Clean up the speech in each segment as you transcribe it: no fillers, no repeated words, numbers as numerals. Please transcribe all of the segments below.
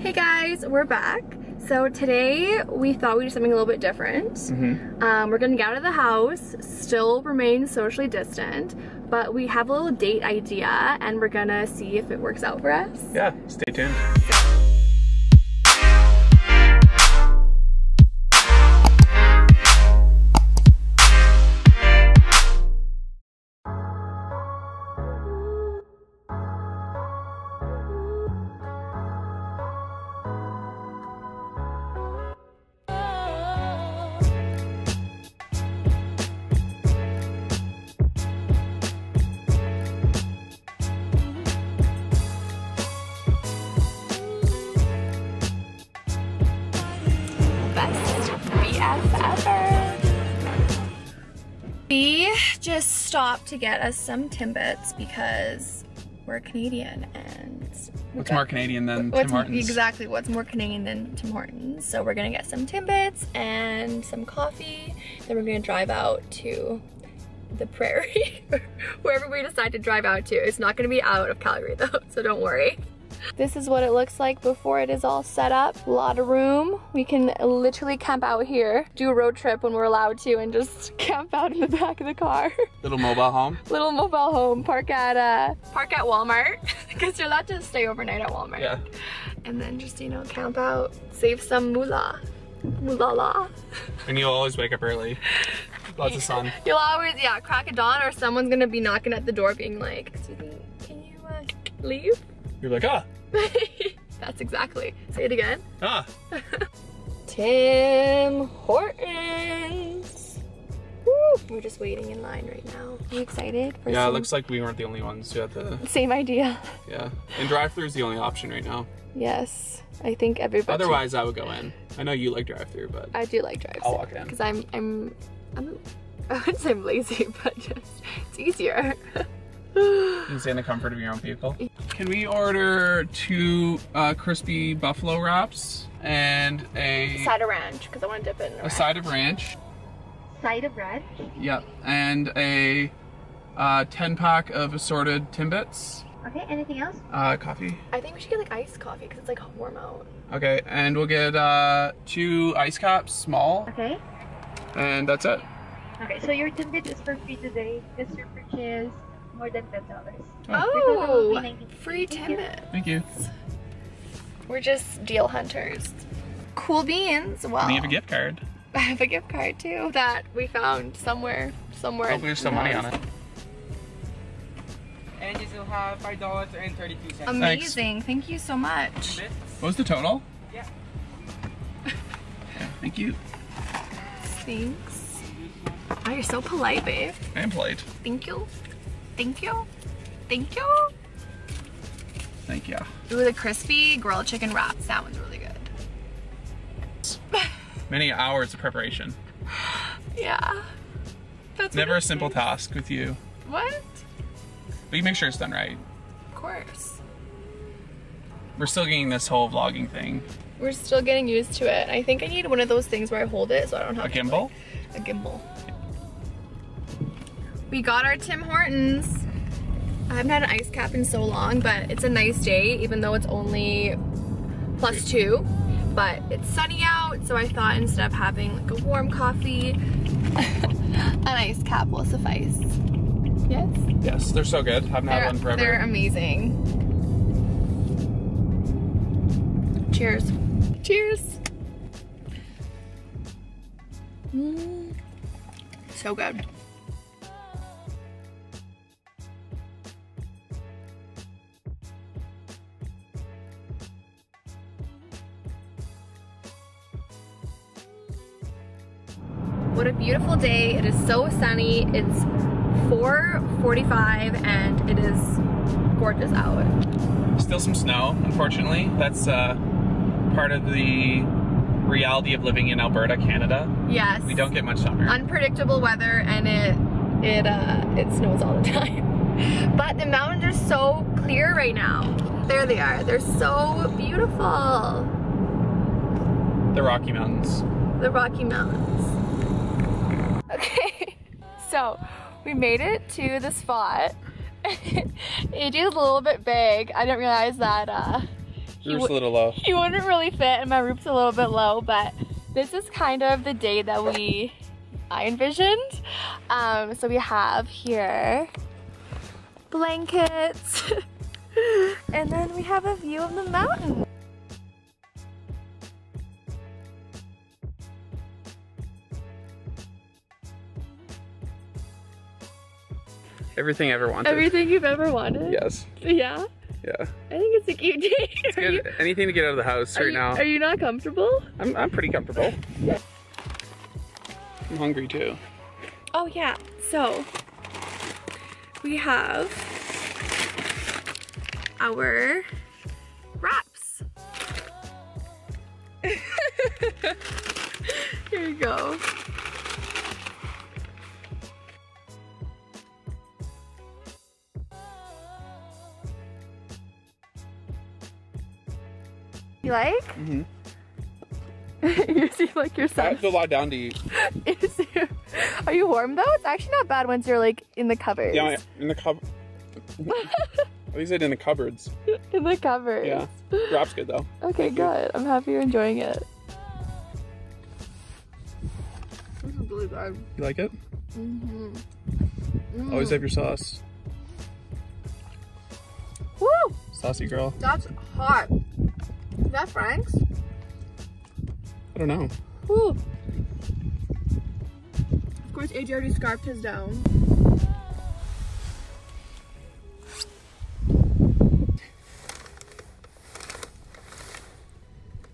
Hey guys, we're back. So today we thought we'd do something a little bit different. We're gonna get out of the house, still remain socially distant, but we have a little date idea and we're gonna see if it works out for us. Yeah, stay tuned. We just stopped to get us some Timbits because we're Canadian and what's more Canadian than Tim Hortons? Exactly, what's more Canadian than Tim Hortons? So we're gonna get some Timbits and some coffee, then we're gonna drive out to the prairie, wherever we decide to drive out to. It's not gonna be out of Calgary though, so don't worry. This is what it looks like before it is all set up. A lot of room. We can literally camp out here, do a road trip when we're allowed to, and just camp out in the back of the car. Little mobile home. Little mobile home. Park at Walmart, because you're allowed to stay overnight at Walmart. Yeah. And then just, you know, camp out, save some moolah. Moolah. And you'll always wake up early. Lots of sun. You'll always, yeah, crack a dawn, or someone's gonna be knocking at the door, being like, "Excuse me, can you leave?" You're like, ah. That's exactly. Say it again. Ah. Tim Hortons. Woo. We're just waiting in line right now. Are you excited? Yeah, it looks like we weren't the only ones who had the same idea. Yeah. And drive-thru is the only option right now. Yes. I think everybody. Otherwise, I would go in. I know you like drive-thru, but I do like drive-thru. I'll walk in. Because I wouldn't say I'm lazy, but just it's easier. You can stay in the comfort of your own vehicle. Can we order two crispy buffalo wraps and a side of ranch, because I want to dip it in a side of ranch. Side of ranch? Yeah, and a 10-pack of assorted Timbits. Okay, anything else? Coffee. I think we should get like iced coffee, because it's like warm out. Okay, and we'll get two ice caps, small. Okay. And that's it. Okay, so your Timbit is for free today. This is your purchase. More than $10. Oh, free Timbits. Thank you. We're just deal hunters. Cool beans. Well, I have a gift card. I have a gift card too that we found somewhere. Hopefully there's some money on it. And you still have $5.32. Amazing. Thanks. Thank you so much. What was the total? Yeah. Thank you. Thanks. Oh, you're so polite, babe. I am polite. Thank you. Thank you. Thank you. Thank you. Ooh, the crispy grilled chicken wraps. That one's really good. Many hours of preparation. Yeah. That's never a simple task with you. What? But you make sure it's done right. Of course. We're still getting this whole vlogging thing. We're still getting used to it. I think I need one of those things where I hold it so I don't have to. A gimbal? Like, a gimbal. We got our Tim Hortons. I haven't had an ice cap in so long, but it's a nice day, even though it's only +2. But it's sunny out, so I thought instead of having like a warm coffee, an ice cap will suffice. Yes? Yes, they're so good. Haven't had one forever. They're amazing. Cheers. Cheers. So good. What a beautiful day. It is so sunny. It's 4:45 and it is gorgeous out. Still some snow, unfortunately. That's part of the reality of living in Alberta, Canada. Yes. We don't get much summer. Unpredictable weather, and it snows all the time. But the mountains are so clear right now. There they are. They're so beautiful. The Rocky Mountains. The Rocky Mountains. Okay, so we made it to the spot. It is a little bit big. I didn't realize that Roof's a little low. She wouldn't really fit and my roof's a little bit low, but this is kind of the day that I envisioned. So we have here blankets and then we have a view of the mountain. Everything I ever wanted. Everything you've ever wanted? Yes. Yeah? Yeah. I think it's a cute day. It's good. Anything to get out of the house right now. Are you not comfortable? I'm pretty comfortable. I'm hungry too. Oh yeah, so we have our wraps. Here you go. You like? Mm-hmm. You seem like yourself. I have to lie down to eat. Are you warm though? It's actually not bad once you're like in the cupboards. Yeah, in the cupboard. At least I did in the cupboards. In the cupboards. Yeah. Wrap's good though. Okay, good. I'm happy you're enjoying it. This is really bad. You like it? Mm-hmm. Mm. Always have your sauce. Woo! Saucy girl. That's hot. Is that Frank's? I don't know. Ooh. Of course, AJ already scarfed his down.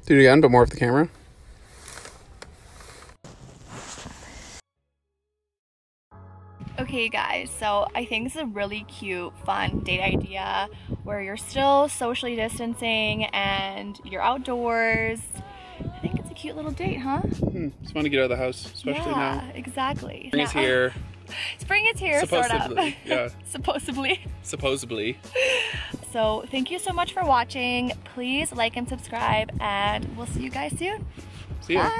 Do it again, but more off the camera. Okay guys, so I think this is a really cute, fun date idea where you're still socially distancing and you're outdoors. I think it's a cute little date, huh? Mm-hmm. Just want to get out of the house, especially now. Yeah, exactly. Spring is here. Spring is here, sort of. Yeah. Supposedly. Supposedly. So thank you so much for watching. Please like and subscribe and we'll see you guys soon. See ya.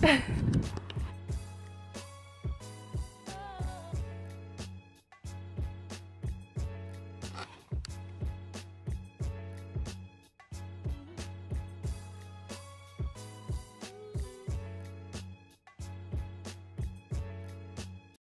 Bye.